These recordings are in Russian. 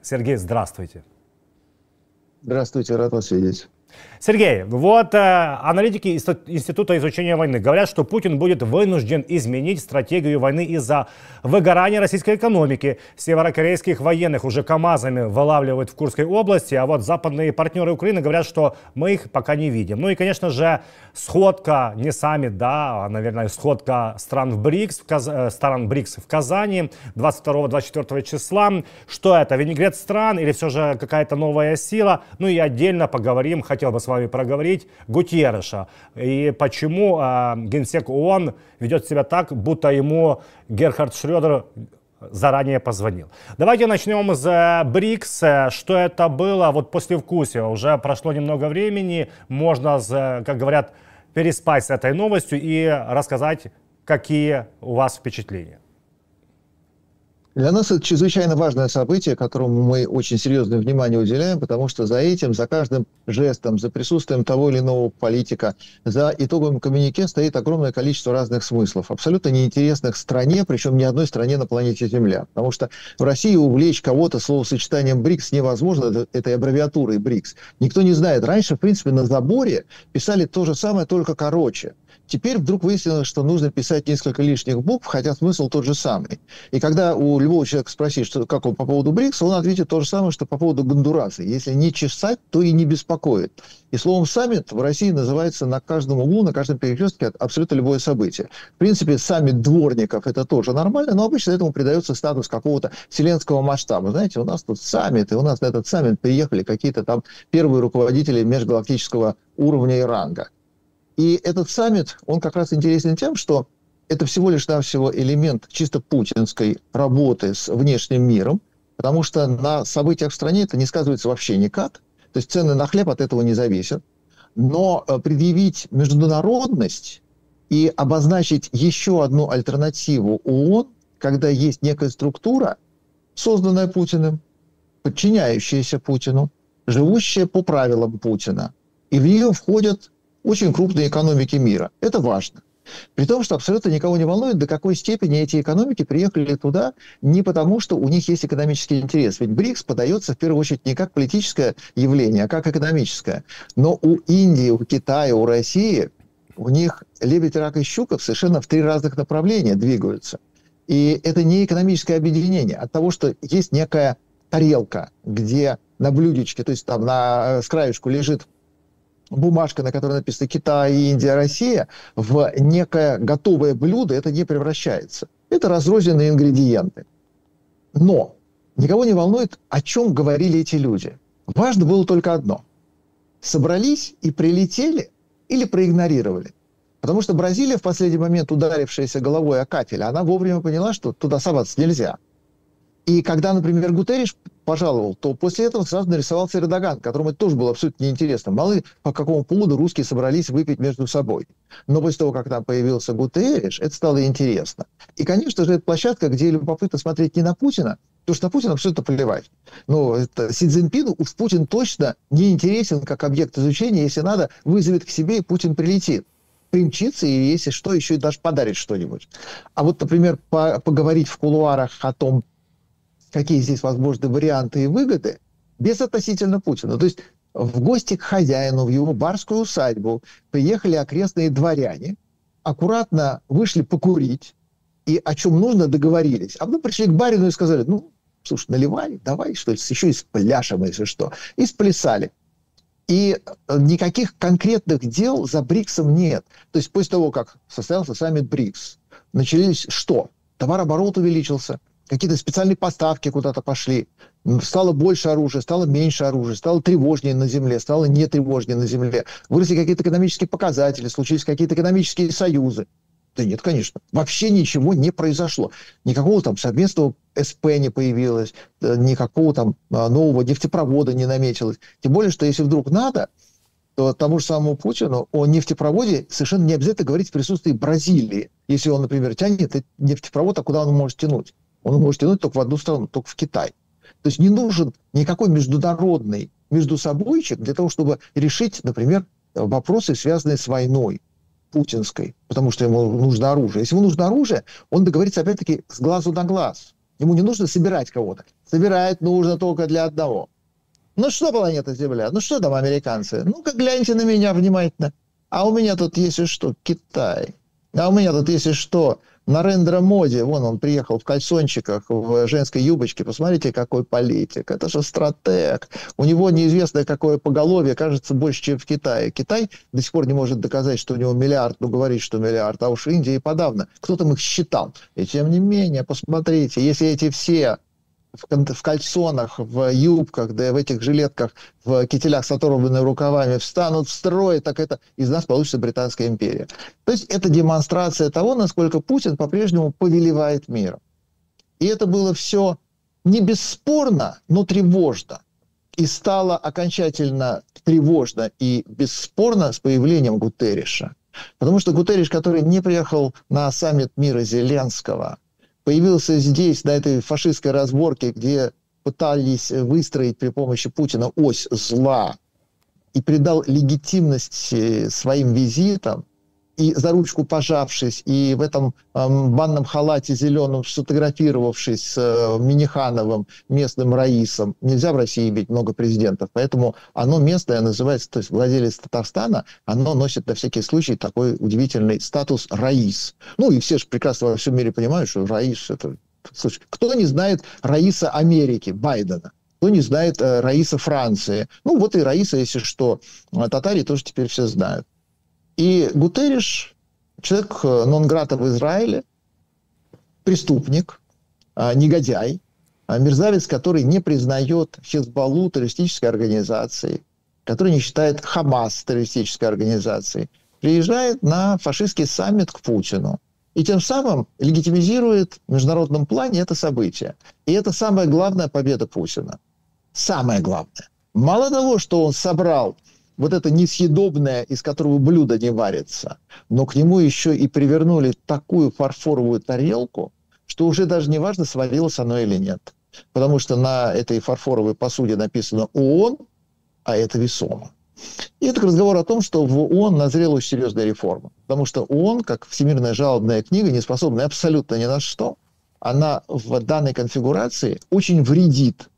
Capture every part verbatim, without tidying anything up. Сергей, здравствуйте. Здравствуйте, рад вас видеть. Сергей, вот э, аналитики Института изучения войны говорят, что Путин будет вынужден изменить стратегию войны из-за выгорания российской экономики. Северокорейских военных уже КАМАЗами вылавливают в Курской области, а вот западные партнеры Украины говорят, что мы их пока не видим. Ну и, конечно же, сходка не саммит, да, а, наверное, сходка стран в БРИКС, в Каз... стран БРИКС в Казани двадцать второго — двадцать четвёртого числа. Что это, винегрет стран или все же какая-то новая сила? Ну и отдельно поговорим, хотя хотел бы с вами проговорить Гутерриша и почему э, генсек ООН ведет себя так, будто ему Герхард Шрёдер заранее позвонил. Давайте начнем с БРИКС. Что это было? Вот послевкусие. Уже прошло немного времени. Можно, как говорят, переспать с этой новостью и рассказать, какие у вас впечатления. Для нас это чрезвычайно важное событие, которому мы очень серьезное внимание уделяем, потому что за этим, за каждым жестом, за присутствием того или иного политика, за итоговым коммюнике стоит огромное количество разных смыслов, абсолютно неинтересных стране, причем ни одной стране на планете Земля. Потому что в России увлечь кого-то словосочетанием БРИКС невозможно, этой аббревиатурой БРИКС. Никто не знает. Раньше, в принципе, на заборе писали то же самое, только короче. Теперь вдруг выяснилось, что нужно писать несколько лишних букв, хотя смысл тот же самый. И когда у любого человека спросить, что, как он по поводу БРИКС, он ответит то же самое, что по поводу Гондураса. Если не чесать, то и не беспокоит. И словом «саммит» в России называется на каждом углу, на каждом перекрестке абсолютно любое событие. В принципе, саммит дворников – это тоже нормально, но обычно этому придается статус какого-то вселенского масштаба. Знаете, у нас тут саммит, и у нас на этот саммит приехали какие-то там первые руководители межгалактического уровня и ранга. И этот саммит, он как раз интересен тем, что это всего лишь навсего элемент чисто путинской работы с внешним миром, потому что на событиях в стране это не сказывается вообще никак, то есть цены на хлеб от этого не зависят. Но предъявить международность и обозначить еще одну альтернативу ООН, когда есть некая структура, созданная Путиным, подчиняющаяся Путину, живущая по правилам Путина, и в нее входят очень крупные экономики мира. Это важно. При том, что абсолютно никого не волнует, до какой степени эти экономики приехали туда не потому, что у них есть экономический интерес. Ведь БРИКС подается в первую очередь не как политическое явление, а как экономическое. Но у Индии, у Китая, у России, у них лебедь, рак и щука совершенно в три разных направления двигаются. И это не экономическое объединение. От того, что есть некая тарелка, где на блюдечке, то есть там на, с краешку лежит бумажка, на которой написано «Китай, Индия, Россия», в некое готовое блюдо это не превращается. Это разрозненные ингредиенты. Но никого не волнует, о чем говорили эти люди. Важно было только одно. Собрались и прилетели или проигнорировали. Потому что Бразилия, в последний момент ударившаяся головой о кафель, она вовремя поняла, что туда соваться нельзя. И когда, например, Гутерриш пожаловал, то после этого сразу нарисовался Эрдоган, которому это тоже было абсолютно неинтересно. Мало ли, по какому поводу русские собрались выпить между собой. Но после того, как там появился Гутерриш, это стало интересно. И, конечно же, это площадка, где любопытно смотреть не на Путина, потому что на Путина абсолютно плевать. Но это, Си Цзиньпину уж Путин точно не интересен как объект изучения. Если надо, вызовет к себе, и Путин прилетит. Примчится, и если что, еще и даже подарит что-нибудь. А вот, например, по поговорить в кулуарах о том, какие здесь возможны варианты и выгоды, безотносительно Путина. То есть в гости к хозяину, в его барскую усадьбу приехали окрестные дворяне, аккуратно вышли покурить, и о чем нужно договорились. А потом пришли к барину и сказали, ну, слушай, наливай, давай, что ли, еще и спляшем, если что. И сплясали. И никаких конкретных дел за БРИКСом нет. То есть после того, как состоялся саммит БРИКС, начались что? Товарооборот увеличился. Какие-то специальные поставки куда-то пошли. Стало больше оружия, стало меньше оружия, стало тревожнее на земле, стало не тревожнее на земле. Выросли какие-то экономические показатели, случились какие-то экономические союзы. Да нет, конечно. Вообще ничего не произошло. Никакого там совместного СП не появилось, никакого там нового нефтепровода не наметилось. Тем более, что если вдруг надо, то тому же самому Путину о нефтепроводе совершенно не обязательно говорить в присутствии Бразилии. Если он, например, тянет нефтепровод, а куда он может тянуть? Он может тянуть только в одну страну, только в Китай. То есть не нужен никакой международный междусобойчик для того, чтобы решить, например, вопросы, связанные с войной путинской, потому что ему нужно оружие. Если ему нужно оружие, он договорится, опять-таки, с глазу на глаз. Ему не нужно собирать кого-то. Собирать нужно только для одного. Ну что, планета Земля? Ну что там, американцы? Ну-ка, гляньте на меня внимательно. А у меня тут, если что, Китай. А у меня тут, если что, Нарендра Моди. Вон он приехал в кальсончиках, в женской юбочке. Посмотрите, какой политик. Это же стратег. У него неизвестно, какое поголовье, кажется, больше, чем в Китае. Китай до сих пор не может доказать, что у него миллиард. Ну, говорит, что миллиард. А уж Индия и подавно. Кто там их считал? И тем не менее, посмотрите, если эти все... в кальсонах, в юбках, да и в этих жилетках, в кителях с оторванными рукавами встанут в строй, так это из нас получится Британская империя. То есть это демонстрация того, насколько Путин по-прежнему повелевает миром. И это было все не бесспорно, но тревожно. И стало окончательно тревожно и бесспорно с появлением Гутерриша. Потому что Гутерриш, который не приехал на саммит мира Зеленского, появился здесь, на этой фашистской разборке, где пытались выстроить при помощи Путина ось зла, и придал легитимность своим визитам, и за ручку пожавшись, и в этом банном халате зеленом сфотографировавшись с Минихановым, местным Раисом. Нельзя в России иметь много президентов, поэтому оно местное называется, то есть владелец Татарстана, оно носит на всякий случай такой удивительный статус Раис. Ну и все же прекрасно во всем мире понимают, что Раис это... Слушай, кто не знает Раиса Америки, Байдена? Кто не знает Раиса Франции? Ну вот и Раиса, если что, татари тоже теперь все знают. И Гутерриш, человек нон-грата в Израиле, преступник, негодяй, мерзавец, который не признает Хизбаллу террористической организацией, который не считает Хамас террористической организацией, приезжает на фашистский саммит к Путину. И тем самым легитимизирует в международном плане это событие. И это самая главная победа Путина. Самое главное. Мало того, что он собрал... вот это несъедобное, из которого блюдо не варится, но к нему еще и привернули такую фарфоровую тарелку, что уже даже не важно, сварилось оно или нет. Потому что на этой фарфоровой посуде написано ООН, а это весомо. И это разговор о том, что в ООН назрела очень серьезная реформа. Потому что ООН, как всемирная жалобная книга, не способная абсолютно ни на что, она в данной конфигурации очень вредит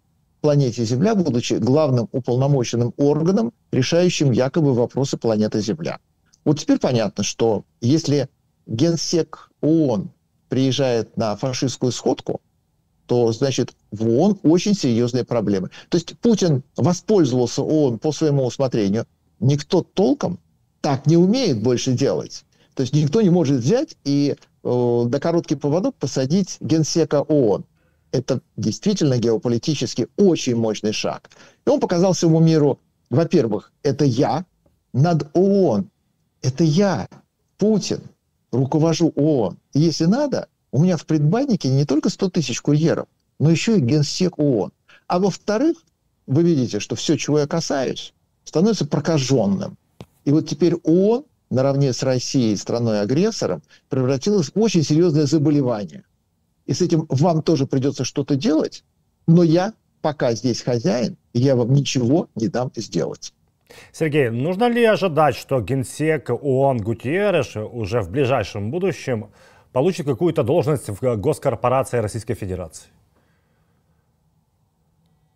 планете Земля, будучи главным уполномоченным органом, решающим якобы вопросы планеты Земля. Вот теперь понятно, что если генсек ООН приезжает на фашистскую сходку, то, значит, в ООН очень серьезные проблемы. То есть Путин воспользовался ООН по своему усмотрению. Никто толком так не умеет больше делать. То есть никто не может взять и э, на короткий поводок посадить генсека ООН. Это действительно геополитически очень мощный шаг. И он показал всему миру, во-первых, это я над ООН. Это я, Путин, руковожу ООН. И если надо, у меня в предбаннике не только сто тысяч курьеров, но еще и генсек ООН. А во-вторых, вы видите, что все, чего я касаюсь, становится прокаженным. И вот теперь ООН, наравне с Россией, страной-агрессором, превратилась в очень серьезное заболевание. И с этим вам тоже придется что-то делать, но я пока здесь хозяин, и я вам ничего не дам сделать. Сергей, нужно ли ожидать, что генсек ООН Гутерриш уже в ближайшем будущем получит какую-то должность в госкорпорации Российской Федерации?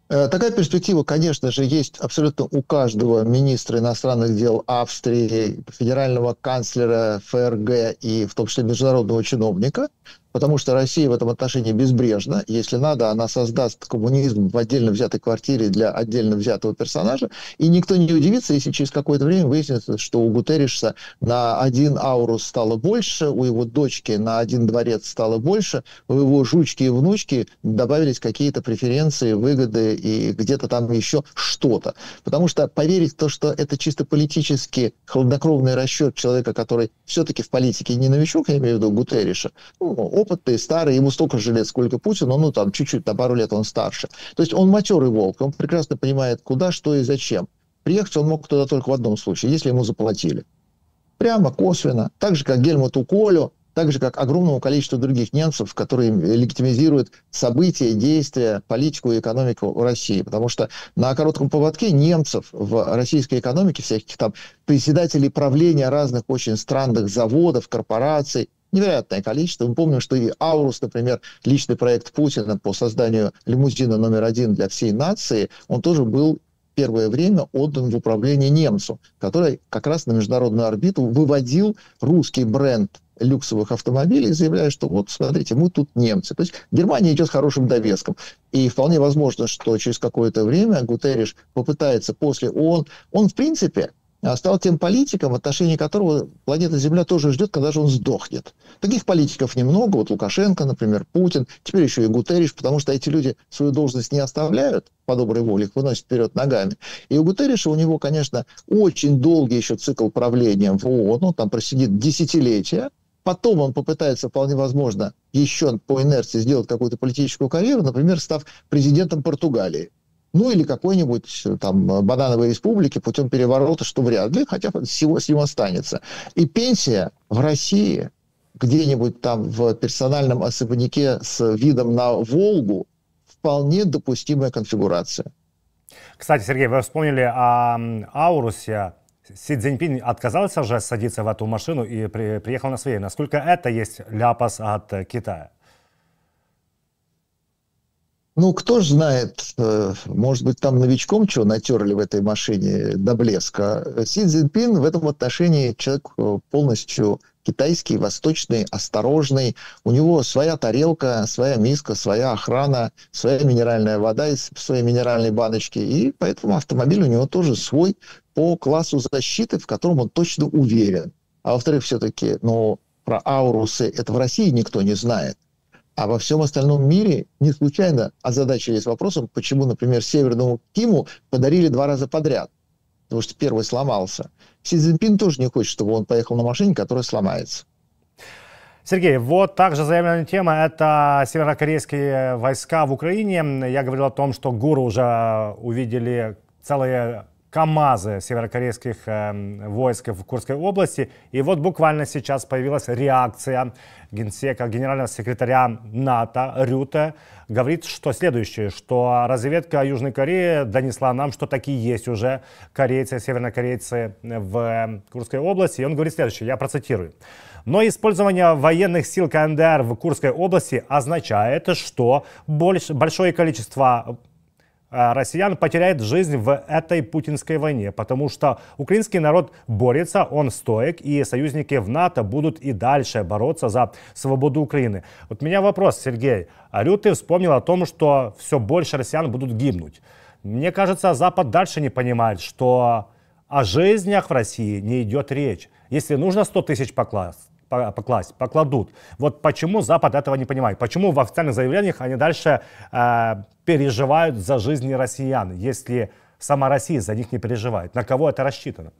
Такая перспектива, конечно же, есть абсолютно у каждого министра иностранных дел Австрии, федерального канцлера ФРГ и в том числе международного чиновника, потому что Россия в этом отношении безбрежна. Если надо, она создаст коммунизм в отдельно взятой квартире для отдельно взятого персонажа, и никто не удивится, если через какое-то время выяснится, что у Гутерриша на один аурус стало больше, у его дочки на один дворец стало больше, у его жучки и внучки добавились какие-то преференции, выгоды, и где-то там еще что-то. Потому что поверить в то, что это чисто политически хладнокровный расчет человека, который все-таки в политике не новичок, я имею в виду Гутерриша, ну, опытный, старый, ему столько же лет, сколько Путину, ну там чуть-чуть, на пару лет он старше. То есть он матерый волк, он прекрасно понимает, куда, что и зачем. Приехать он мог туда только в одном случае, если ему заплатили. Прямо, косвенно, так же, как Гельмуту Колю, так же, как огромному количеству других немцев, которые легитимизируют события, действия, политику и экономику в России. Потому что на коротком поводке немцев в российской экономике, всяких там председателей правления разных очень странных заводов, корпораций, невероятное количество. Мы помним, что и Аурус, например, личный проект Путина по созданию лимузина номер один для всей нации, он тоже был первое время отдан в управление немцу, который как раз на международную орбиту выводил русский бренд люксовых автомобилей, заявляя, что вот, смотрите, мы тут немцы. То есть Германия идет с хорошим довеском. И вполне возможно, что через какое-то время Гутерриш попытается после ООН... Он, в принципе, стал тем политиком, в отношении которого планета Земля тоже ждет, когда же он сдохнет. Таких политиков немного. Вот Лукашенко, например, Путин, теперь еще и Гутерриш, потому что эти люди свою должность не оставляют по доброй воле, их выносят вперед ногами. И у Гутерриша, у него, конечно, очень долгий еще цикл правления в ООН. Он там просидит десятилетия. Потом он попытается, вполне возможно, еще по инерции сделать какую-то политическую карьеру, например, став президентом Португалии. Ну, или какой-нибудь там банановой республики путем переворота, что вряд ли, хотя всего с ним останется. И пенсия в России, где-нибудь там в персональном особняке с видом на Волгу, вполне допустимая конфигурация. Кстати, Сергей, вы вспомнили о Аурусе. Си Цзиньпин отказался уже садиться в эту машину и при, приехал на своей. Насколько это есть ляпас от Китая? Ну, кто ж знает, может быть, там новичком чего натерли в этой машине до блеска. Си Цзиньпин в этом отношении человек полностью китайский, восточный, осторожный. У него своя тарелка, своя миска, своя охрана, своя минеральная вода из своей минеральной баночки. И поэтому автомобиль у него тоже свой по классу защиты, в котором он точно уверен. А во-вторых, все-таки, ну, про аурусы это в России никто не знает. А во всем остальном мире не случайно озадачились вопросом, почему, например, Северному Киму подарили два раза подряд, потому что первый сломался. Си Цзиньпин тоже не хочет, чтобы он поехал на машине, которая сломается. Сергей, вот также заявленная тема – это северокорейские войска в Украине. Я говорил о том, что ГУР уже увидели целые КАМАЗы северокорейских э, войск в Курской области. И вот буквально сейчас появилась реакция генсека, генерального секретаря НАТО Рютте. Говорит, что следующее, что разведка Южной Кореи донесла нам, что такие есть уже корейцы, севернокорейцы в Курской области. И он говорит следующее, я процитирую. Но использование военных сил КНДР в Курской области означает, что больш, большое количество россиян потеряет жизнь в этой путинской войне, потому что украинский народ борется, он стоек, и союзники в НАТО будут и дальше бороться за свободу Украины. Вот у меня вопрос, Сергей. Рютте вспомнил о том, что все больше россиян будут гибнуть. Мне кажется, Запад дальше не понимает, что о жизнях в России не идет речь. Если нужно сто тысяч покласть, покласть, покладут. Вот почему Запад этого не понимает? Почему в официальных заявлениях они дальше э, переживают за жизни россиян, если сама Россия за них не переживает? На кого это рассчитано?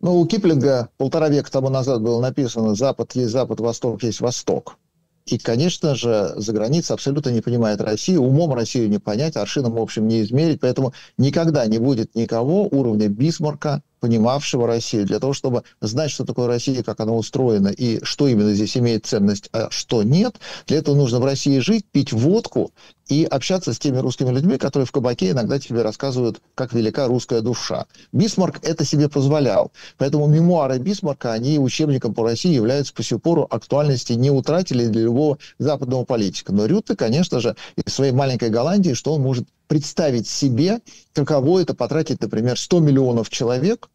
Ну, у Киплинга полтора века тому назад было написано «Запад есть Запад, Восток есть Восток». И, конечно же, за границей абсолютно не понимает Россию, умом Россию не понять, аршином, в общем, не измерить, поэтому никогда не будет никого уровня Бисмарка, понимавшего Россию, для того, чтобы знать, что такое Россия, как она устроена, и что именно здесь имеет ценность, а что нет. Для этого нужно в России жить, пить водку и общаться с теми русскими людьми, которые в кабаке иногда тебе рассказывают, как велика русская душа. Бисмарк это себе позволял. Поэтому мемуары Бисмарка, они учебником по России являются по сию пору, актуальности не утратили для любого западного политика. Но Рютте, конечно же, из своей маленькой Голландии, что он может представить себе, каково это потратить, например, сто миллионов человек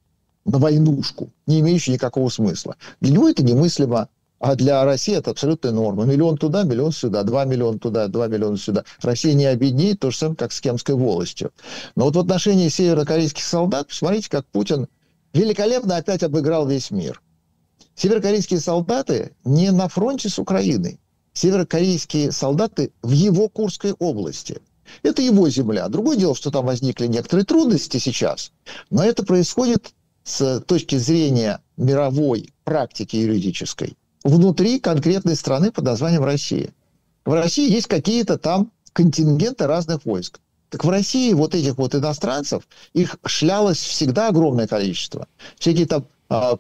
на войнушку, не имеющую никакого смысла. Для него это немыслимо, а для России это абсолютная норма. Миллион туда, миллион сюда, два миллиона туда, два миллиона сюда. Россия не обеднеет, то же самое, как с Кемской волостью. Но вот в отношении северокорейских солдат, посмотрите, как Путин великолепно опять обыграл весь мир. Северокорейские солдаты не на фронте с Украиной. Северокорейские солдаты в его Курской области. Это его земля. Другое дело, что там возникли некоторые трудности сейчас. Но это происходит с точки зрения мировой практики юридической внутри конкретной страны под названием Россия. В России есть какие-то там контингенты разных войск. Так в России вот этих вот иностранцев, их шлялось всегда огромное количество. Всякие там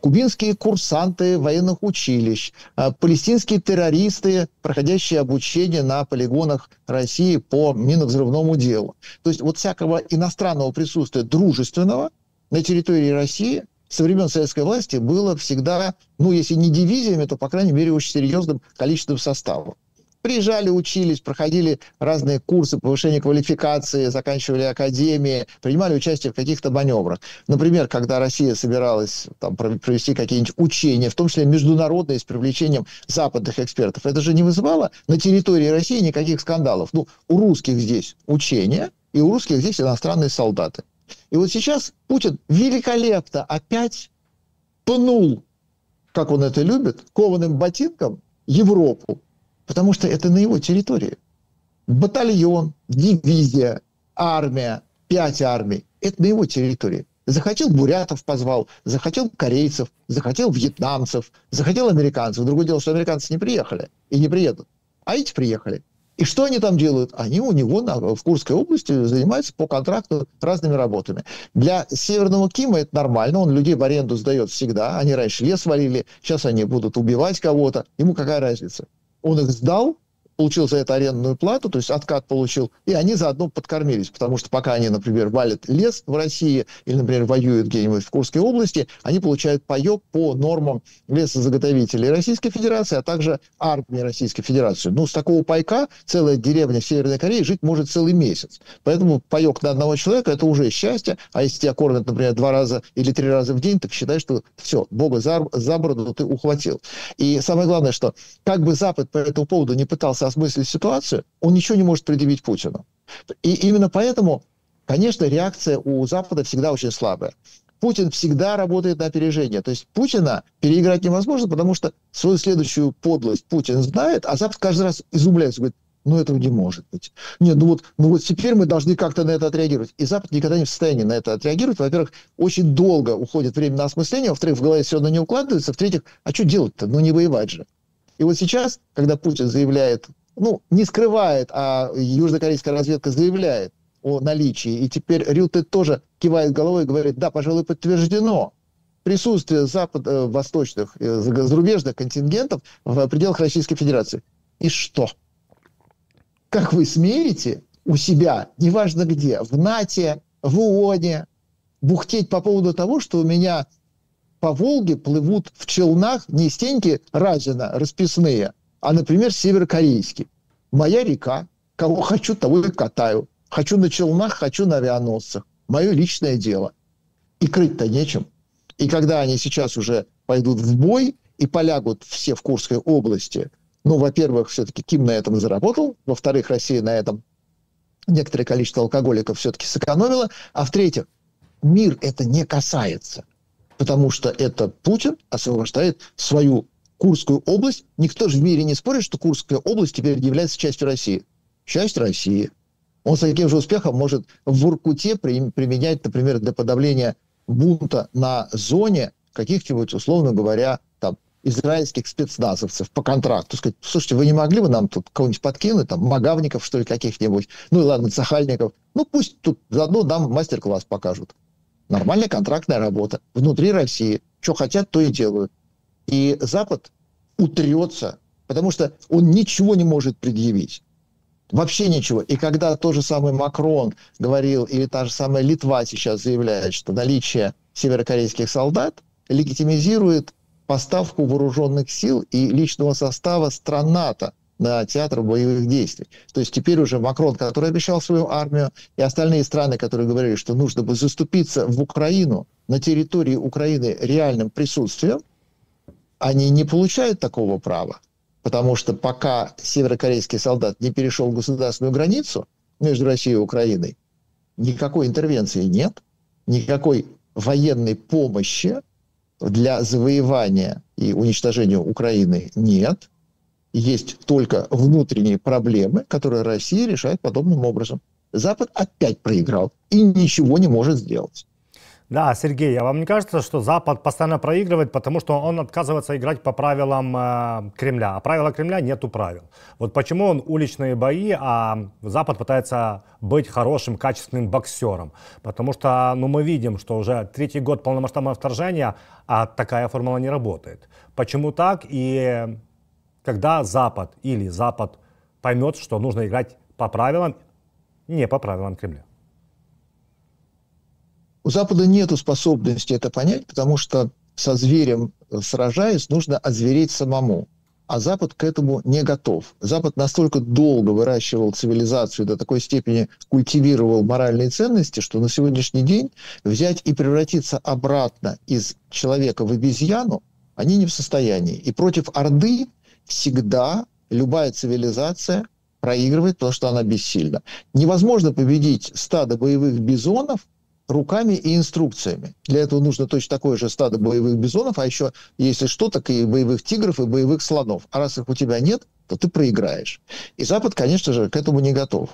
кубинские курсанты военных училищ, палестинские террористы, проходящие обучение на полигонах России по миновзрывному делу. То есть вот всякого иностранного присутствия дружественного на территории России со времен советской власти было всегда, ну, если не дивизиями, то, по крайней мере, очень серьезным количеством составов. Приезжали, учились, проходили разные курсы повышения квалификации, заканчивали академии, принимали участие в каких-то маневрах. Например, когда Россия собиралась там, провести какие-нибудь учения, в том числе международные, с привлечением западных экспертов, это же не вызывало на территории России никаких скандалов. Ну, у русских здесь учения, и у русских здесь иностранные солдаты. И вот сейчас Путин великолепно опять пнул, как он это любит, кованым ботинком Европу. Потому что это на его территории. Батальон, дивизия, армия, пять армий. Это на его территории. Захотел бурятов позвал, захотел корейцев, захотел вьетнамцев, захотел американцев. Другое дело, что американцы не приехали и не приедут. А эти приехали. И что они там делают? Они у него на, в Курской области занимаются по контракту разными работами. Для Северного Кима это нормально. Он людей в аренду сдает всегда. Они раньше лес валили, сейчас они будут убивать кого-то. Ему какая разница? Он их сдал, получил за это арендную плату, то есть откат получил, и они заодно подкормились. Потому что пока они, например, валят лес в России или, например, воюют где-нибудь в Курской области, они получают паёк по нормам лесозаготовителей Российской Федерации, а также армии Российской Федерации. Ну, с такого пайка целая деревня в Северной Корее жить может целый месяц. Поэтому паёк на одного человека – это уже счастье. А если тебя кормят, например, два раза или три раза в день, так считай, что все, бога за, за бороду ты ухватил. И самое главное, что как бы Запад по этому поводу не пытался осмыслить ситуацию, он ничего не может предъявить Путину. И именно поэтому, конечно, реакция у Запада всегда очень слабая. Путин всегда работает на опережение. То есть Путина переиграть невозможно, потому что свою следующую подлость Путин знает, а Запад каждый раз изумляется, говорит, ну этого не может быть. Нет, ну вот, ну вот теперь мы должны как-то на это отреагировать. И Запад никогда не в состоянии на это отреагировать. Во-первых, очень долго уходит время на осмысление, во-вторых, в голове все равно не укладывается, в-третьих, а что делать-то? Ну не воевать же. И вот сейчас, когда Путин заявляет, ну, не скрывает, а южнокорейская разведка заявляет о наличии, и теперь Рютте тоже кивает головой и говорит, да, пожалуй, подтверждено присутствие запад, э, восточных, э, зарубежных контингентов в пределах Российской Федерации. И что? Как вы смеете у себя, неважно где, в НАТО, в ООНе, бухтеть по поводу того, что у меня... по Волге плывут в челнах не стенки Разина расписные, а, например, северокорейские. Моя река, кого хочу, того и катаю. Хочу на челнах, хочу на авианосцах. Мое личное дело. И крыть-то нечем. И когда они сейчас уже пойдут в бой и полягут все в Курской области, ну, во-первых, все-таки Ким на этом заработал, во-вторых, Россия на этом некоторое количество алкоголиков все-таки сэкономила, а в-третьих, мир это не касается. Потому что это Путин освобождает свою Курскую область. Никто же в мире не спорит, что Курская область теперь является частью России. Часть России. Он с таким же успехом может в Воркуте применять, например, для подавления бунта на зоне каких-нибудь, условно говоря, там, израильских спецназовцев по контракту. Сказать, слушайте, вы не могли бы нам тут кого-нибудь подкинуть, там, Магавников, что ли, каких-нибудь, ну и ладно, Сахальников. Ну пусть тут заодно нам мастер-класс покажут. Нормальная контрактная работа. Внутри России. Что хотят, то и делают. И Запад утрется, потому что он ничего не может предъявить. Вообще ничего. И когда тот же самый Макрон говорил, или та же самая Литва сейчас заявляет, что наличие северокорейских солдат легитимизирует поставку вооруженных сил и личного состава стран НАТО на театр боевых действий. То есть теперь уже Макрон, который обещал свою армию, и остальные страны, которые говорили, что нужно бы заступиться в Украину, на территории Украины реальным присутствием, они не получают такого права. Потому что пока северокорейский солдат не перешел государственную границу между Россией и Украиной, никакой интервенции нет, никакой военной помощи для завоевания и уничтожения Украины нет. Есть только внутренние проблемы, которые Россия решает подобным образом. Запад опять проиграл и ничего не может сделать. Да, Сергей, а вам не кажется, что Запад постоянно проигрывает, потому что он отказывается играть по правилам э, Кремля? А правила Кремля нету правил. Вот почему он уличные бои, а Запад пытается быть хорошим, качественным боксером. Потому что ну, мы видим, что уже третий год полномасштабного вторжения, а такая формула не работает. Почему так? И... Когда Запад или Запад поймет, что нужно играть по правилам, не по правилам Кремля. У Запада нет способности это понять, потому что со зверем сражаясь, нужно озвереть самому. А Запад к этому не готов. Запад настолько долго выращивал цивилизацию, до такой степени культивировал моральные ценности, что на сегодняшний день взять и превратиться обратно из человека в обезьяну они не в состоянии. И против орды всегда любая цивилизация проигрывает, потому что она бессильна. Невозможно победить стадо боевых бизонов руками и инструкциями. Для этого нужно точно такое же стадо боевых бизонов, а еще, если что, так и боевых тигров, и боевых слонов. А раз их у тебя нет, то ты проиграешь. И Запад, конечно же, к этому не готов.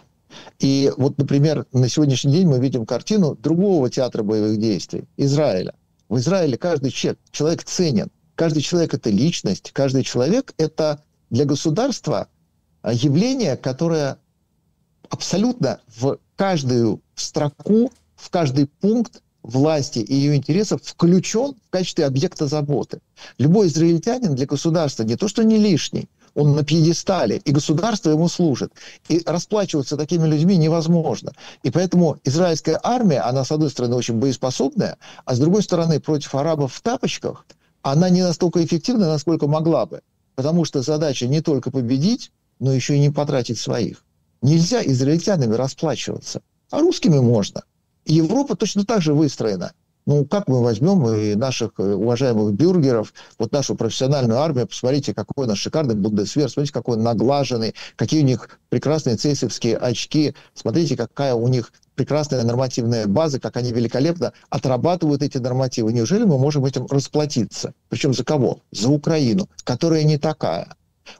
И вот, например, на сегодняшний день мы видим картину другого театра боевых действий – Израиля. В Израиле каждый человек, человек ценен. Каждый человек – это личность. Каждый человек – это для государства явление, которое абсолютно в каждую строку, в каждый пункт власти и ее интересов включен в качестве объекта заботы. Любой израильтянин для государства не то что не лишний, он на пьедестале, и государство ему служит. И расплачиваться такими людьми невозможно. И поэтому израильская армия, она, с одной стороны, очень боеспособная, а с другой стороны, против арабов в тапочках, она не настолько эффективна, насколько могла бы. Потому что задача не только победить, но еще и не потратить своих. Нельзя израильтянами расплачиваться, а русскими можно. Европа точно так же выстроена. Ну, как мы возьмем и наших уважаемых бюргеров, вот нашу профессиональную армию, посмотрите, какой у нас шикарный бундесвер, смотрите, какой он наглаженный, какие у них прекрасные цейсовские очки, смотрите, какая у них прекрасная нормативная база, как они великолепно отрабатывают эти нормативы. Неужели мы можем этим расплатиться? Причем за кого? За Украину, которая не такая.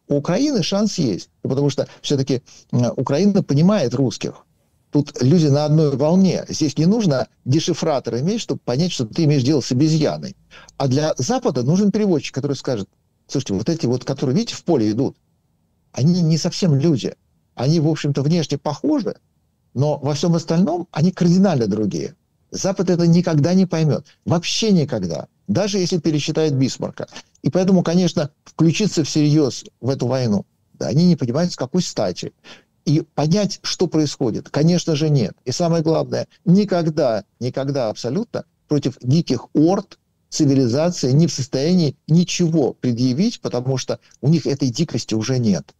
У Украины шанс есть, потому что все-таки Украина понимает русских. Тут люди на одной волне. Здесь не нужно дешифратор иметь, чтобы понять, что ты имеешь дело с обезьяной. А для Запада нужен переводчик, который скажет: слушайте, вот эти вот, которые, видите, в поле идут, они не совсем люди. Они, в общем-то, внешне похожи, но во всем остальном они кардинально другие. Запад это никогда не поймет. Вообще никогда. Даже если пересчитает Бисмарка. И поэтому, конечно, включиться всерьез в эту войну, да, они не понимают, с какой стати. И понять, что происходит, конечно же, нет. И самое главное, никогда, никогда абсолютно против диких орд цивилизация не в состоянии ничего предъявить, потому что у них этой дикости уже нет.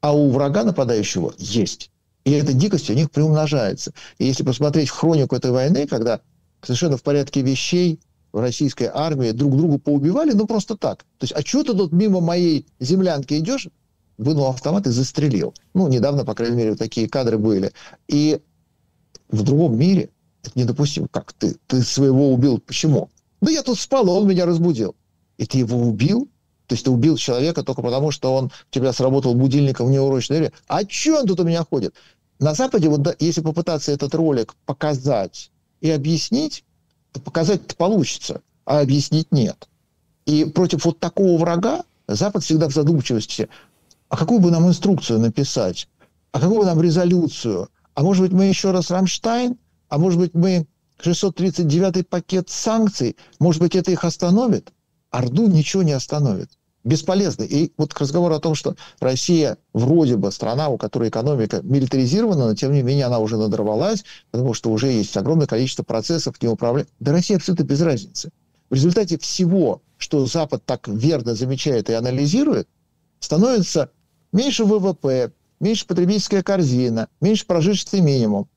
А у врага нападающего есть. И эта дикость у них приумножается. И если посмотреть хронику этой войны, когда совершенно в порядке вещей в российской армии друг друга поубивали, ну просто так. То есть, а чего ты тут мимо моей землянки идешь? Вынул автомат и застрелил. Ну, недавно, по крайней мере, вот такие кадры были. И в другом мире это недопустимо. Как ты? Ты своего убил. Почему? Да я тут спал, а он меня разбудил. И ты его убил? То есть ты убил человека только потому, что он тебя сработал будильником в неурочное время. А чё он тут у меня ходит? На Западе, вот да, если попытаться этот ролик показать и объяснить, то показать-то получится, а объяснить нет. И против вот такого врага Запад всегда в задумчивости: а какую бы нам инструкцию написать? А какую бы нам резолюцию? А может быть, мы еще раз Рамштайн? А может быть, мы шестьсот тридцать девятый пакет санкций? Может быть, это их остановит? Орду ничего не остановит. Бесполезно. И вот разговор о том, что Россия вроде бы страна, у которой экономика милитаризирована, но тем не менее она уже надорвалась, потому что уже есть огромное количество процессов неуправления. Да Россия абсолютно без разницы. В результате всего, что Запад так верно замечает и анализирует, становится... меньше ВВП, меньше потребительская корзина, меньше прожиточный минимум.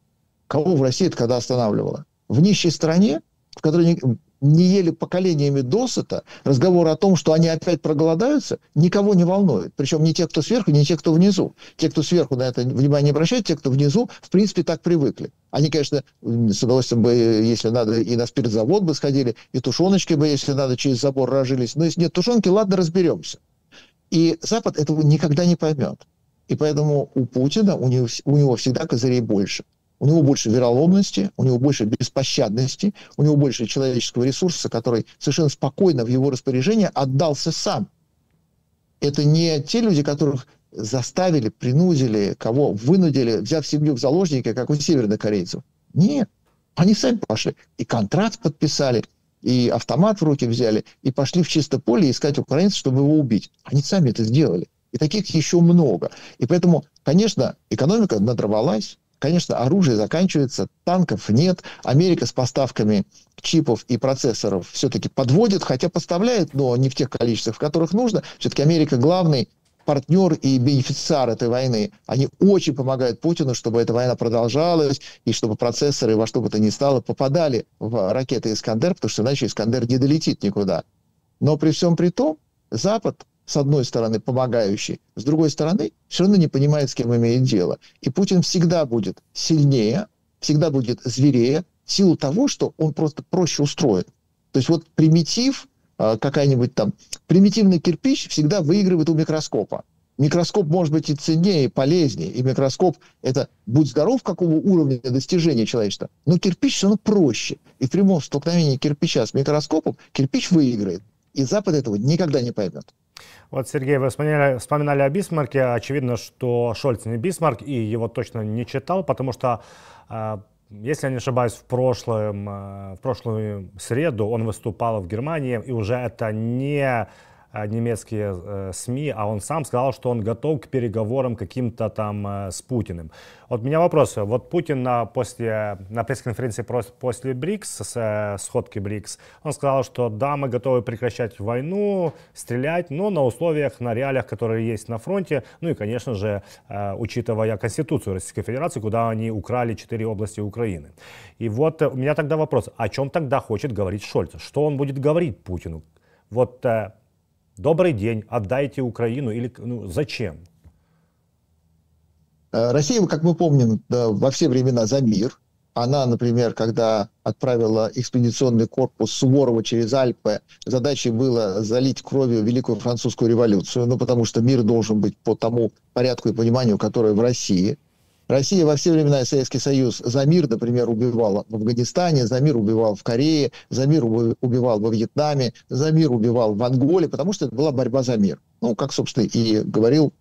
Кого в России это когда останавливало? В нищей стране, в которой не, не ели поколениями досыта, разговор о том, что они опять проголодаются, никого не волнует. Причем не те, кто сверху, не те, кто внизу. Те, кто сверху, на это внимание не обращают, те, кто внизу, в принципе, так привыкли. Они, конечно, с удовольствием бы, если надо, и на спиртзавод бы сходили, и тушеночки бы, если надо, через забор разжились. Но если нет тушенки, ладно, разберемся. И Запад этого никогда не поймет. И поэтому у Путина, у него, у него всегда козырей больше. У него больше вероломности, у него больше беспощадности, у него больше человеческого ресурса, который совершенно спокойно в его распоряжение отдался сам. Это не те люди, которых заставили, принудили, кого вынудили, взяв семью в заложники, как у северных корейцев. Нет, они сами пошли. И контракт подписали, и автомат в руки взяли, и пошли в чисто поле искать украинцев, чтобы его убить. Они сами это сделали. И таких еще много. И поэтому, конечно, экономика надорвалась. конечно, оружие заканчивается, танков нет, Америка с поставками чипов и процессоров все-таки подводит, хотя поставляет, но не в тех количествах, в которых нужно. Все-таки Америка главный партнер и бенефициар этой войны. Они очень помогают Путину, чтобы эта война продолжалась, и чтобы процессоры во что бы то ни стало попадали в ракеты «Искандер», потому что иначе «Искандер» не долетит никуда. Но при всем при том, Запад, с одной стороны, помогающий, с другой стороны, все равно не понимает, с кем имеет дело. И Путин всегда будет сильнее, всегда будет зверее, в силу того, что он просто проще устроен. То есть вот примитив, какая-нибудь там, примитивный кирпич всегда выигрывает у микроскопа. Микроскоп может быть и ценнее, и полезнее, и микроскоп – это будь здоров, какого уровня достижения человечества, но кирпич все равно проще. И в прямом столкновении кирпича с микроскопом кирпич выиграет. И Запад этого никогда не поймет. Вот, Сергей, вы вспоминали, вспоминали о Бисмарке. Очевидно, что Шольц не Бисмарк и его точно не читал, потому что, если я не ошибаюсь, в, прошлом, в прошлую среду он выступал в Германии, и уже это не немецкие СМИ, а он сам сказал, что он готов к переговорам каким-то там с Путиным. Вот у меня вопрос. Вот Путин на, после, на пресс-конференции после БРИКС, с, сходки БРИКС, он сказал, что да, мы готовы прекращать войну, стрелять, но на условиях, на реалиях, которые есть на фронте. Ну и, конечно же, учитывая Конституцию Российской Федерации, куда они украли четыре области Украины. И вот у меня тогда вопрос. О чем тогда хочет говорить Шольц? Что он будет говорить Путину? Вот... Добрый день, отдайте Украину, или ну, зачем? Россия, как мы помним, во все времена за мир. Она, например, когда отправила экспедиционный корпус Суворова через Альпы, задачей было залить кровью Великую Французскую революцию, ну, потому что мир должен быть по тому порядку и пониманию, которое в России. Россия во все времена, Советский Союз за мир, например, убивала в Афганистане, за мир убивал в Корее, за мир убивал во Вьетнаме, за мир убивал в Анголе, потому что это была борьба за мир. Ну, как, собственно, и говорил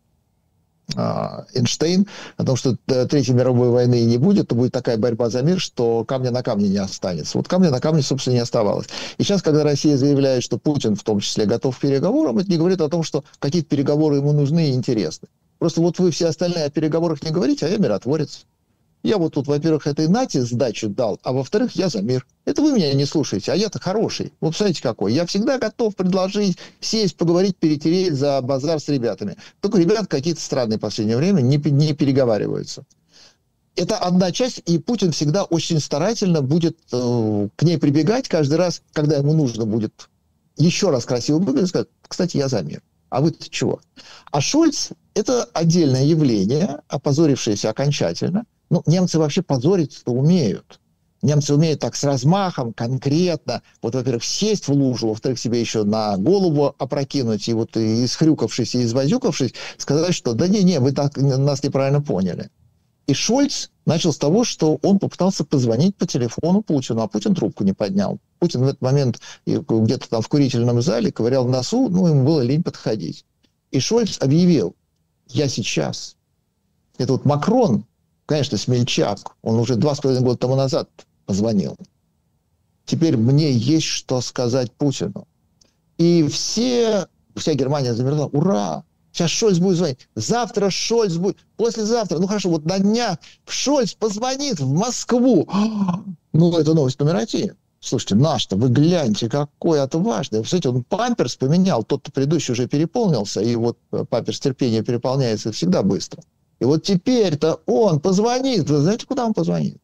Эйнштейн, о том, что Третьей мировой войны не будет, то будет такая борьба за мир, что камня на камне не останется. Вот камня на камне, собственно, не оставалось. И сейчас, когда Россия заявляет, что Путин в том числе готов к переговорам, это не говорит о том, что какие-то переговоры ему нужны и интересны. Просто вот вы все остальные о переговорах не говорите, а я миротворец. Я вот тут, во-первых, этой нате сдачу дал, а во-вторых, я за мир. Это вы меня не слушаете, а я-то хороший. Вы посмотрите, какой. Я всегда готов предложить сесть, поговорить, перетереть за базар с ребятами. Только ребята какие-то странные в последнее время не, не переговариваются. Это одна часть, и Путин всегда очень старательно будет э, к ней прибегать каждый раз, когда ему нужно будет еще раз красиво выглядеть, сказать, кстати, я за мир. А вы-то чего? А Шольц – это отдельное явление, опозорившееся окончательно. Ну, немцы вообще позориться-то умеют. Немцы умеют так с размахом, конкретно. Вот, во-первых, сесть в лужу, во-вторых, себе еще на голову опрокинуть, и вот и исхрюкавшись, и извозюкавшись, сказать, что да не-не, вы так, нас неправильно поняли. И Шольц начал с того, что он попытался позвонить по телефону Путину, а Путин трубку не поднял. Путин в этот момент где-то там в курительном зале ковырял в носу, ну, ему было лень подходить. И Шольц объявил, я сейчас. Это вот Макрон, конечно, смельчак, он уже два с половиной года тому назад позвонил. Теперь мне есть что сказать Путину. И все, вся Германия замерла, ура! Сейчас Шольц будет звонить. Завтра Шольц будет. Послезавтра. Ну хорошо, вот на днях Шольц позвонит в Москву. Ну, это новость номер один. Слушайте, наш-то, вы гляньте, какой отважный. Кстати, он памперс поменял. Тот-то предыдущий уже переполнился. И вот памперс терпения переполняется всегда быстро. И вот теперь-то он позвонит. Вы знаете, куда он позвонит?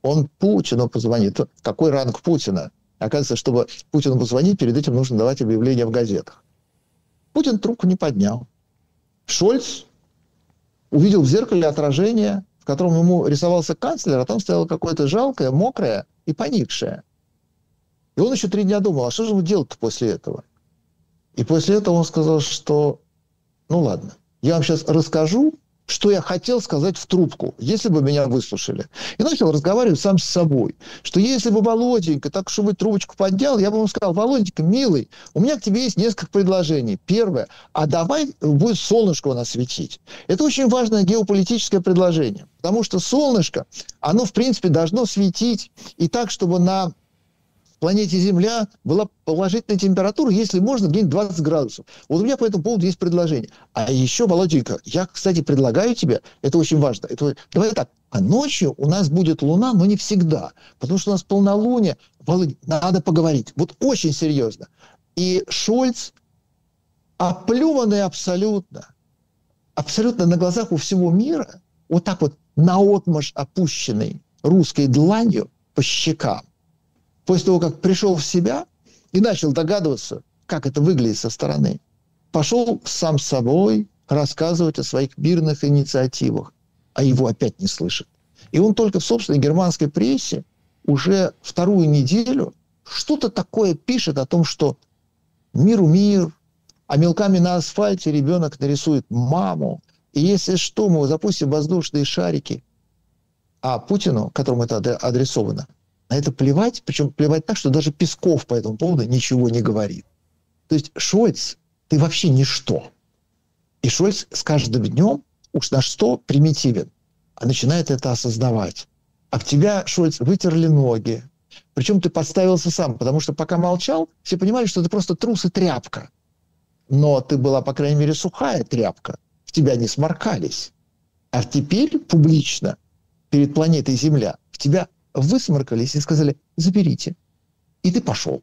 Он Путину позвонит. Какой ранг Путина? Оказывается, чтобы Путину позвонить, перед этим нужно давать объявление в газетах. Путин трубку не поднял. Шольц увидел в зеркале отражение, в котором ему рисовался канцлер, а там стояло какое-то жалкое, мокрое и поникшее. И он еще три дня думал, а что же ему делать-то после этого? И после этого он сказал, что ну ладно, я вам сейчас расскажу, что я хотел сказать в трубку, если бы меня выслушали. И начал разговаривать сам с собой, что если бы Володенька так, чтобы трубочку поднял, я бы ему сказал, Володенька, милый, у меня к тебе есть несколько предложений. Первое, а давай будет солнышко у нас светить. Это очень важное геополитическое предложение, потому что солнышко, оно, в принципе, должно светить и так, чтобы на планете Земля была положительная температура, если можно, где-нибудь двадцать градусов. Вот у меня по этому поводу есть предложение. А еще, Володенька, я, кстати, предлагаю тебе, это очень важно, это, давай так, а ночью у нас будет луна, но не всегда, потому что у нас полнолуние, Володь, надо поговорить, вот очень серьезно. И Шольц, оплюванный абсолютно, абсолютно на глазах у всего мира, вот так вот наотмашь опущенный русской дланью по щекам, после того, как пришел в себя и начал догадываться, как это выглядит со стороны, пошел сам собой рассказывать о своих мирных инициативах, а его опять не слышат. И он только в собственной германской прессе уже вторую неделю что-то такое пишет о том, что миру мир, а мелками на асфальте ребенок нарисует маму, и если что, мы запустим воздушные шарики. А Путину, которому это адресовано, на это плевать, причем плевать так, что даже Песков по этому поводу ничего не говорит. То есть Шольц, ты вообще ничто. И Шольц с каждым днем уж на что примитивен, а начинает это осознавать. Об тебя, Шольц, вытерли ноги. Причем ты подставился сам, потому что пока молчал, все понимали, что ты просто трус и тряпка. Но ты была, по крайней мере, сухая тряпка. В тебя не сморкались. А теперь публично, перед планетой Земля, в тебя высморкались и сказали «заберите». И ты пошел.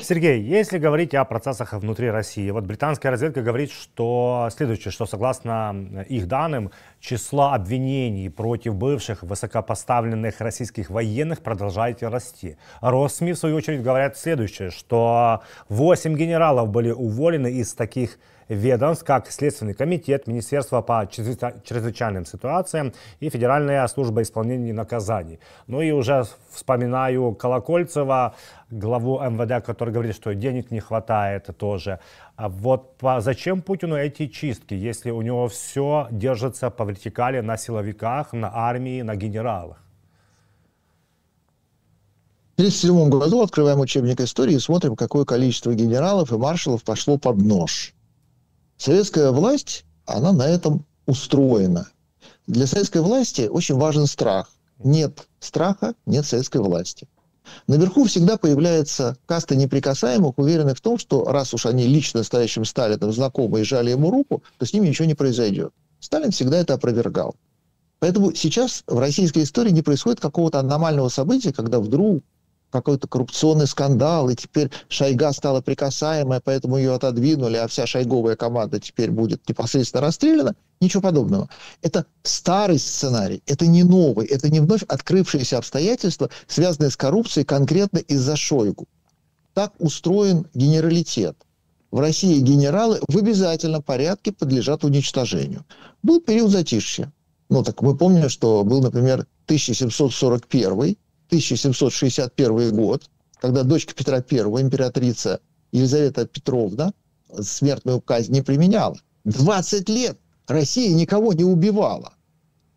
Сергей, если говорить о процессах внутри России, вот британская разведка говорит, что следующее, что согласно их данным, число обвинений против бывших высокопоставленных российских военных продолжает расти. Россми, в свою очередь, говорят следующее, что восемь генералов были уволены из таких ведомств, как Следственный комитет, Министерство по чрезвычайным ситуациям и Федеральная служба исполнения наказаний. Ну и уже вспоминаю Колокольцева, главу МВД, который говорит, что денег не хватает тоже. А вот зачем Путину эти чистки, если у него все держится по вертикали на силовиках, на армии, на генералах? В тысяча девятьсот тридцать седьмом году открываем учебник истории и смотрим, какое количество генералов и маршалов пошло под нож. Советская власть, она на этом устроена. Для советской власти очень важен страх. Нет страха, нет советской власти. Наверху всегда появляется каста неприкасаемых, уверенных в том, что раз уж они лично с товарищем Сталином знакомы и жали ему руку, то с ними ничего не произойдет. Сталин всегда это опровергал. Поэтому сейчас в российской истории не происходит какого-то аномального события, когда вдруг какой-то коррупционный скандал, и теперь Шойга стала прикасаемая, поэтому ее отодвинули, а вся шойговая команда теперь будет непосредственно расстреляна. Ничего подобного. Это старый сценарий, это не новый, это не вновь открывшиеся обстоятельства, связанные с коррупцией конкретно из-за Шойгу. Так устроен генералитет. В России генералы в обязательном порядке подлежат уничтожению. Был период затишья. Ну так мы помним, что был, например, тысяча семьсот сорок первый — тысяча семьсот шестьдесят первый год, когда дочка Петра Первого, императрица Елизавета Петровна, смертную казнь не применяла. двадцать лет Россия никого не убивала.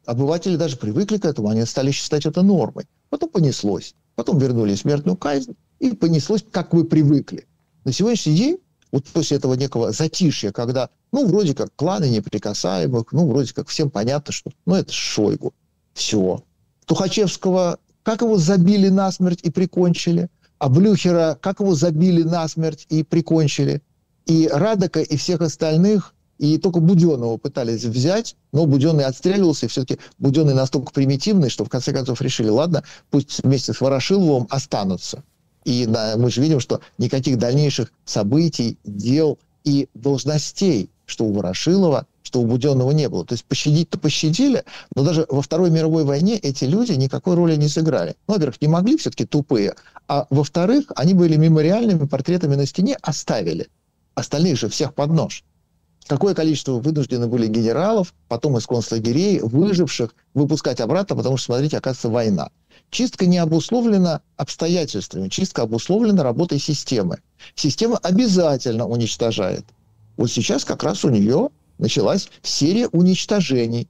Обыватели даже привыкли к этому, они стали считать это нормой. Потом понеслось, потом вернули смертную казнь, и понеслось, как вы привыкли. На сегодняшний день, вот после этого некого затишья, когда, ну, вроде как кланы неприкасаемых, ну, вроде как всем понятно, что, ну, это Шойгу. Все. Тухачевского... Как его забили насмерть и прикончили. А Блюхера, как его забили насмерть и прикончили. И Радока, и всех остальных, и только Будённого пытались взять, но Будённый отстреливался, и все-таки Будённый настолько примитивный, что в конце концов решили, ладно, пусть вместе с Ворошиловым останутся. И да, мы же видим, что никаких дальнейших событий, дел и должностей, что у Ворошилова, что у Будённого не было. То есть пощадить-то пощадили, но даже во Второй мировой войне эти люди никакой роли не сыграли. Ну, во-первых, не могли, все-таки тупые, а во-вторых, они были мемориальными портретами на стене, оставили. Остальных же всех под нож. Какое количество вынуждены были генералов, потом из концлагерей, выживших, выпускать обратно, потому что, смотрите, оказывается, война. Чистка не обусловлена обстоятельствами, чистка обусловлена работой системы. Система обязательно уничтожает. Вот сейчас как раз у нее началась серия уничтожений.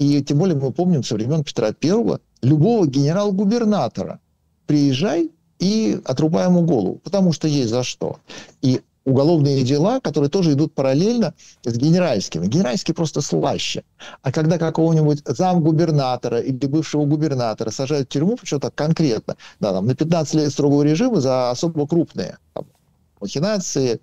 И тем более мы помним со времен Петра Первого любого генерал-губернатора. Приезжай и отрубай ему голову, потому что есть за что. И уголовные дела, которые тоже идут параллельно с генеральскими. Генеральские просто слаще. А когда какого-нибудь замгубернатора или бывшего губернатора сажают в тюрьму, почему так конкретно, да, там, на пятнадцать лет строгого режима за особо крупные там, махинации,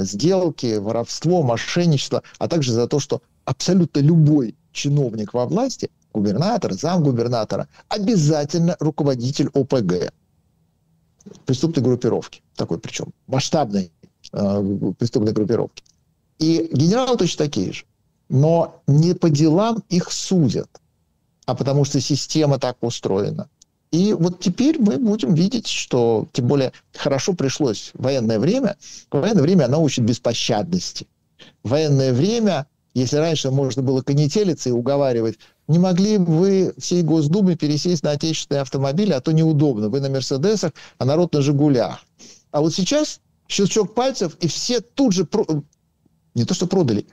сделки, воровство, мошенничество, а также за то, что абсолютно любой чиновник во власти, губернатор, замгубернатора, обязательно руководитель ОПГ. Преступной группировки. Такой причем. Масштабной э, преступной группировки. И генералы точно такие же. Но не по делам их судят. А потому что система так устроена. И вот теперь мы будем видеть, что тем более хорошо пришлось военное время. Военное время оно учит беспощадности. Военное время, если раньше можно было канителиться и уговаривать, не могли бы вы всей Госдумы пересесть на отечественные автомобили, а то неудобно. Вы на «Мерседесах», а народ на «Жигулях». А вот сейчас щелчок пальцев, и все тут же, про... не то что продали,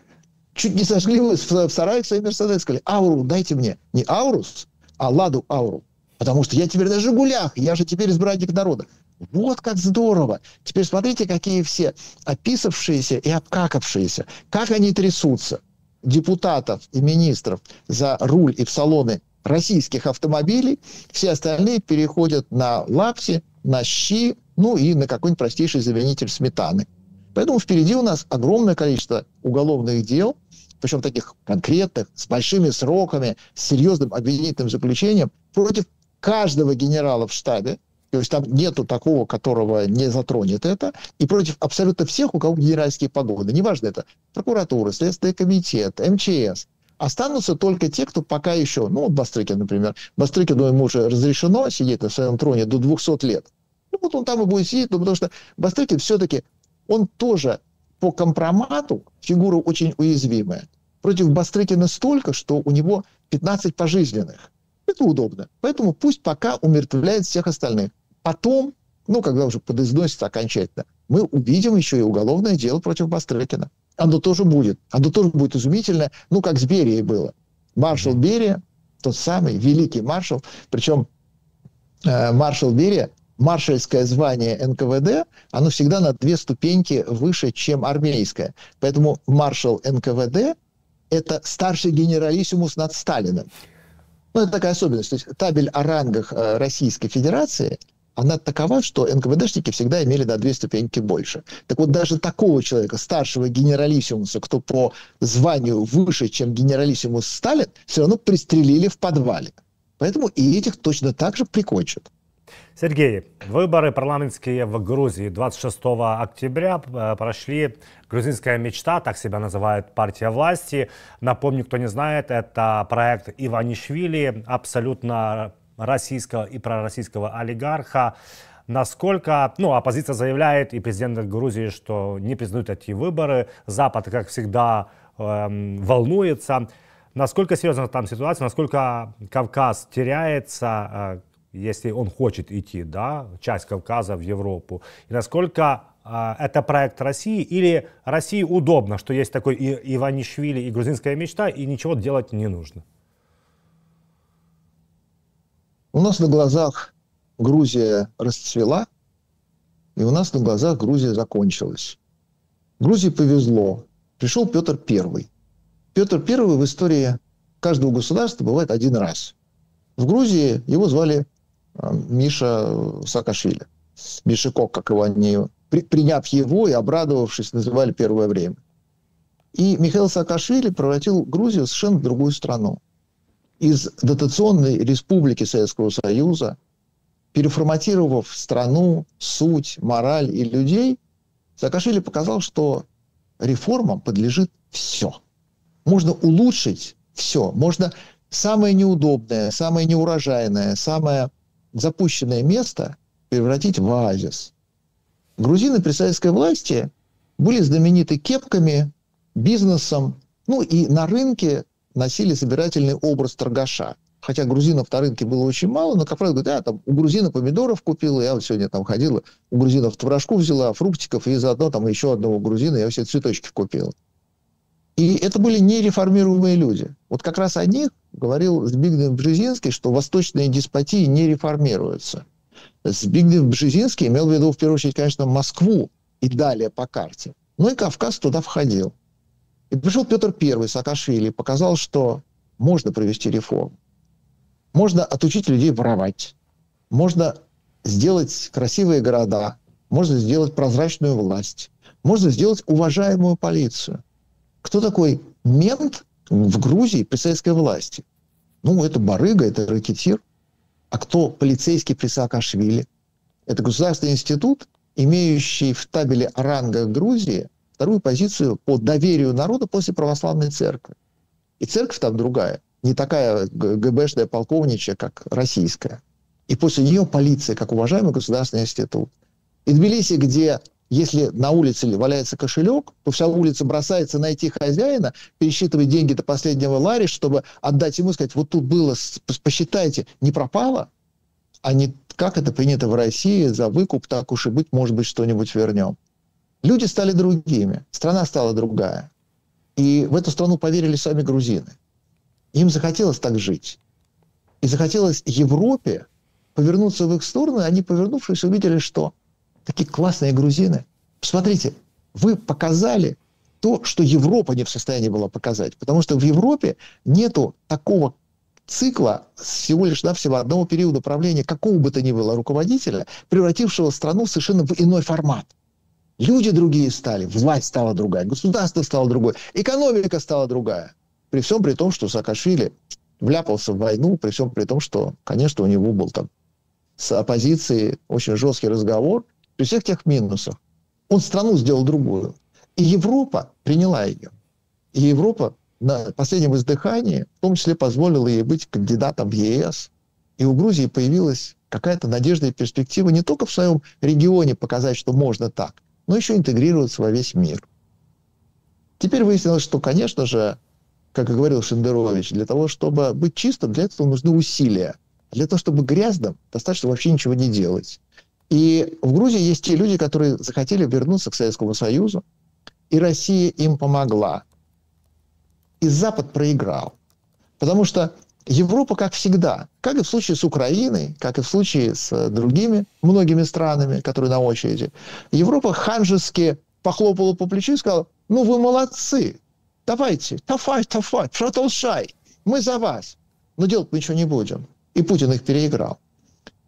чуть не сожгли в сарае свои «Мерседесы», сказали: «Ауру дайте мне». Не «Аурус», а «Ладу Ауру». Потому что я теперь на «Жигулях», я же теперь избранник народа. Вот как здорово! Теперь смотрите, какие все описавшиеся и обкакавшиеся, как они трясутся. Депутатов и министров за руль и в салоны российских автомобилей, все остальные переходят на лапти, на щи, ну и на какой-нибудь простейший заменитель сметаны. Поэтому впереди у нас огромное количество уголовных дел, причем таких конкретных, с большими сроками, с серьезным обвинительным заключением против каждого генерала в штабе, то есть там нету такого, которого не затронет это, и против абсолютно всех, у кого генеральские погоны. Неважно это, прокуратура, Следственный комитет, эм че эс. Останутся только те, кто пока еще, ну вот Бастрыкин, например. Бастрыкину ему уже разрешено сидеть на своем троне до двухсот лет. Ну вот он там и будет сидеть, но потому что Бастрыкин все-таки, он тоже по компромату фигура очень уязвимая. Против Бастрыкина столько, что у него пятнадцать пожизненных. Это удобно. Поэтому пусть пока умертвляет всех остальных. Потом, ну, когда уже подизносится окончательно, мы увидим еще и уголовное дело против Бастрыкина. Оно тоже будет. Оно тоже будет изумительное, ну, как с Берией было. Маршал Берия, тот самый великий маршал, причем э, маршал Берия, маршальское звание эн ка вэ дэ, оно всегда на две ступеньки выше, чем армейское. Поэтому маршал эн ка вэ дэ – это старший генералиссимус над Сталиным. Ну, это такая особенность. То есть табель о рангах э, Российской Федерации – она такова, что эн ка вэ дэшники всегда имели на две ступеньки больше. Так вот, даже такого человека, старшего генералиссимуса, кто по званию выше, чем генералиссимус Сталин, все равно пристрелили в подвале. Поэтому и этих точно так же прикончат. Сергей, выборы парламентские в Грузии двадцать шестого октября прошли. «Грузинская мечта», так себя называет партия власти. Напомню, кто не знает, это проект Иванишвили, абсолютно российского и пророссийского олигарха. Насколько, ну, оппозиция заявляет, и президент Грузии, что не признают эти выборы. Запад, как всегда, эм, волнуется. Насколько серьезна там ситуация, насколько Кавказ теряется, э, если он хочет идти, да, часть Кавказа в Европу, и насколько э, это проект России, или России удобно, что есть такой и Иванишвили, и «Грузинская мечта», и ничего делать не нужно? У нас на глазах Грузия расцвела, и у нас на глазах Грузия закончилась. Грузии повезло. Пришел Петр Первый. Петр Первый в истории каждого государства бывает один раз. В Грузии его звали Миша Саакашвили. Миша Кок, как его они, приняв его и обрадовавшись, называли первое время. И Михаил Саакашвили превратил Грузию в совершенно другую страну. Из дотационной республики Советского Союза, переформатировав страну, суть, мораль и людей, Саакашвили показал, что реформам подлежит все. Можно улучшить все. Можно самое неудобное, самое неурожайное, самое запущенное место превратить в оазис. Грузины при советской власти были знамениты кепками, бизнесом, ну и на рынке носили собирательный образ торгаша. Хотя грузинов на рынке было очень мало, но, как правило, говорят: а, там, у грузина помидоров купила, я вот сегодня там ходила, у грузинов творожку взяла, фруктиков, и заодно там еще одного грузина я все цветочки купила. И это были нереформируемые люди. Вот как раз о них говорил Збигнев Бжезинский, что восточные деспотии не реформируются. Збигнев Бжезинский имел в виду, в первую очередь, конечно, Москву и далее по карте. Ну и Кавказ туда входил. И пришел Петр Первый, Саакашвили, показал, что можно провести реформу. Можно отучить людей воровать. Можно сделать красивые города. Можно сделать прозрачную власть. Можно сделать уважаемую полицию. Кто такой мент в Грузии при советской власти? Ну, это барыга, это рэкетир. А кто полицейский при Саакашвили? Это государственный институт, имеющий в табеле о рангах Грузии вторую позицию по доверию народа после православной церкви. И церковь там другая, не такая ГБшная полковничья, как российская. И после нее полиция, как уважаемый государственный институт. И Тбилиси, где если на улице валяется кошелек, то вся улица бросается найти хозяина, пересчитывать деньги до последнего лари, чтобы отдать ему, сказать, вот тут было, посчитайте, не пропало, а не как это принято в России, за выкуп, так уж и быть, может быть, что-нибудь вернем. Люди стали другими, страна стала другая. И в эту страну поверили сами грузины. Им захотелось так жить. И захотелось Европе повернуться в их сторону, и они, повернувшись, увидели, что такие классные грузины. Посмотрите, вы показали то, что Европа не в состоянии была показать. Потому что в Европе нету такого цикла всего лишь навсего одного периода правления какого бы то ни было руководителя, превратившего страну совершенно в иной формат. Люди другие стали, власть стала другая, государство стало другое, экономика стала другая. При всем при том, что Саакашвили вляпался в войну, при всем при том, что, конечно, у него был там с оппозицией очень жесткий разговор, при всех тех минусах. Он страну сделал другую. И Европа приняла ее. И Европа на последнем издыхании в том числе позволила ей быть кандидатом в Е С. И у Грузии появилась какая-то надежда и перспектива не только в своем регионе показать, что можно так, но еще интегрируется во весь мир. Теперь выяснилось, что, конечно же, как и говорил Шендерович, для того, чтобы быть чистым, для этого нужны усилия. А для того, чтобы грязным, достаточно вообще ничего не делать. И в Грузии есть те люди, которые захотели вернуться к Советскому Союзу, и Россия им помогла. И Запад проиграл. Потому что Европа, как всегда, как и в случае с Украиной, как и в случае с другими многими странами, которые на очереди, Европа ханжески похлопала по плечу и сказала, ну вы молодцы, давайте, тафай, тафай, продолжай, мы за вас. Но делать мы ничего не будем. И Путин их переиграл.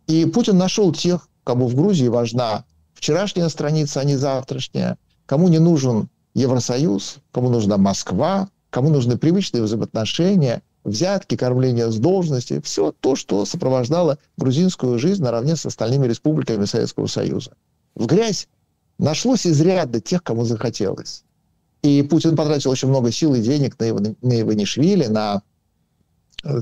И Путин нашел тех, кому в Грузии важна вчерашняя страница, а не завтрашняя, кому не нужен Евросоюз, кому нужна Москва, кому нужны привычные взаимоотношения, взятки, кормление с должности, все то, что сопровождало грузинскую жизнь наравне с остальными республиками Советского Союза. В грязь нашлось изрядно тех, кому захотелось. И Путин потратил очень много сил и денег на, Ив... на Иванишвили, на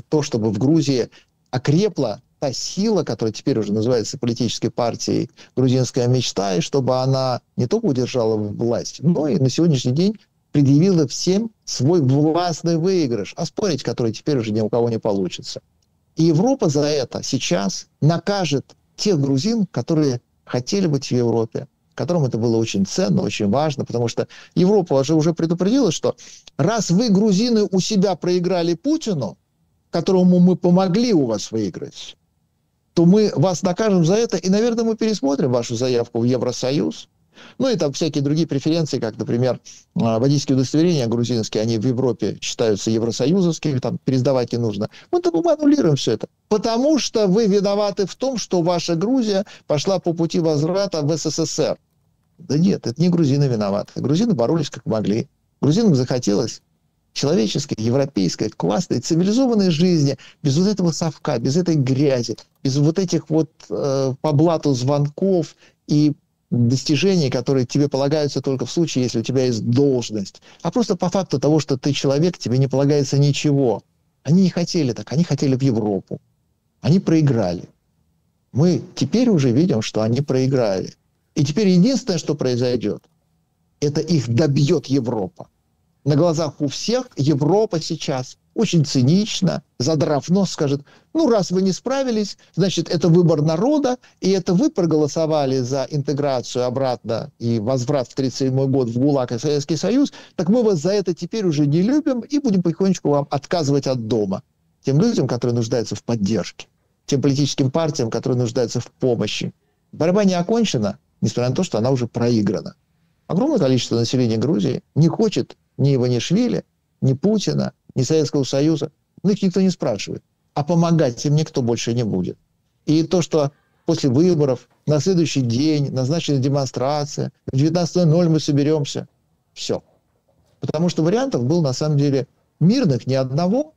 то, чтобы в Грузии окрепла та сила, которая теперь уже называется политической партией «Грузинская мечта», и чтобы она не только удержала власть, но и на сегодняшний день предъявила всем свой властный выигрыш, оспорить который теперь уже ни у кого не получится. И Европа за это сейчас накажет тех грузин, которые хотели быть в Европе, которым это было очень ценно, очень важно, потому что Европа же уже предупредила, что раз вы, грузины, у себя проиграли Путину, которому мы помогли у вас выиграть, то мы вас накажем за это, и, наверное, мы пересмотрим вашу заявку в Евросоюз. Ну и там всякие другие преференции, как, например, водительские удостоверения грузинские, они в Европе считаются евросоюзовскими, там пересдавать не нужно. Мы аннулируем все это, потому что вы виноваты в том, что ваша Грузия пошла по пути возврата в С С С Р. Да нет, это не грузины виноваты. Грузины боролись как могли. Грузинам захотелось человеческой, европейской, классной, цивилизованной жизни, без вот этого совка, без этой грязи, без вот этих вот э, по блату звонков и достижений, которые тебе полагаются только в случае, если у тебя есть должность. А просто по факту того, что ты человек, тебе не полагается ничего. Они не хотели так, они хотели в Европу. Они проиграли. Мы теперь уже видим, что они проиграли. И теперь единственное, что произойдет, это их добьет Европа. На глазах у всех Европа сейчас очень цинично, задрав нос, скажет, ну, раз вы не справились, значит, это выбор народа, и это вы проголосовали за интеграцию обратно и возврат в тридцать седьмой год в ГУЛАГ и Советский Союз, так мы вас за это теперь уже не любим и будем потихонечку вам отказывать от дома. Тем людям, которые нуждаются в поддержке, тем политическим партиям, которые нуждаются в помощи. Борьба не окончена, несмотря на то, что она уже проиграна. огромное количество населения Грузии не хочет ни Иванишвили, ни Путина, ни Советского Союза. Ну, их никто не спрашивает. А помогать им никто больше не будет. И то, что после выборов на следующий день назначена демонстрация, в девятнадцать ноль-ноль мы соберемся, все. Потому что вариантов было, на самом деле, мирных ни одного,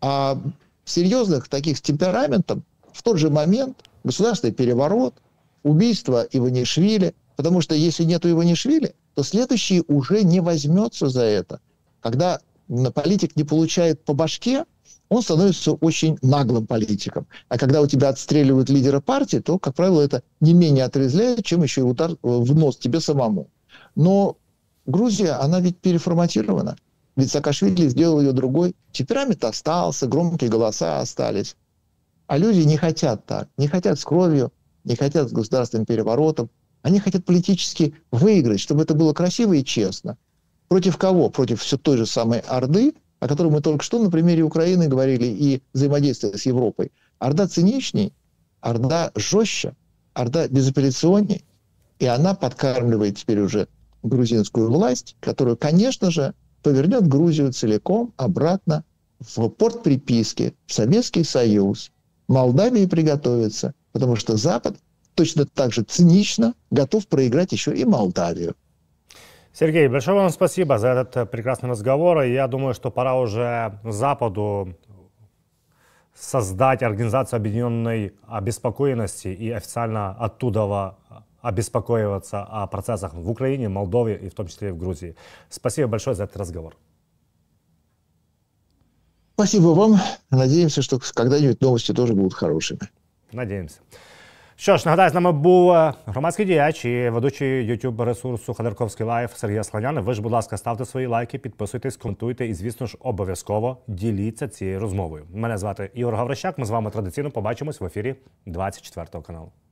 а серьезных таких с темпераментом в тот же момент государственный переворот, убийство Иванишвили. Потому что если нет Иванишвили, то следующий уже не возьмется за это. Когда политик не получает по башке, он становится очень наглым политиком. А когда у тебя отстреливают лидера партии, то, как правило, это не менее отрезвляет, чем еще и удар в нос тебе самому. Но Грузия, она ведь переформатирована. Ведь Саакашвили сделал ее другой. Темперамент остался, громкие голоса остались. А люди не хотят так. Не хотят с кровью, не хотят с государственным переворотом. Они хотят политически выиграть, чтобы это было красиво и честно. Против кого? Против все той же самой Орды, о которой мы только что на примере Украины говорили, и взаимодействия с Европой. Орда циничней, Орда жестче, Орда безапелляционней. И она подкармливает теперь уже грузинскую власть, которую, конечно же, повернет Грузию целиком обратно в порт приписки, в Советский Союз. Молдавии приготовится, потому что Запад точно так же цинично готов проиграть еще и Молдавию. Сергей, большое вам спасибо за этот прекрасный разговор. Я думаю, что пора уже Западу создать Организацию Объединенной Обеспокоенности и официально оттуда обеспокоиваться о процессах в Украине, Молдове и в том числе и в Грузии. Спасибо большое за этот разговор. Спасибо вам. Надеемся, что когда-нибудь новости тоже будут хорошими. Надеемся. Що ж, нагадаю, з нами був громадський діяч і ведучий YouTube-ресурсу «Ходорковський лайф» Сергій Асланян. Ви ж, будь ласка, ставте свої лайки, підписуйтесь, коментуйте і, звісно ж, обов'язково діліться цією розмовою. Мене звати Ігор Гаврощак, ми з вами традиційно побачимось в ефірі двадцять четвертого каналу.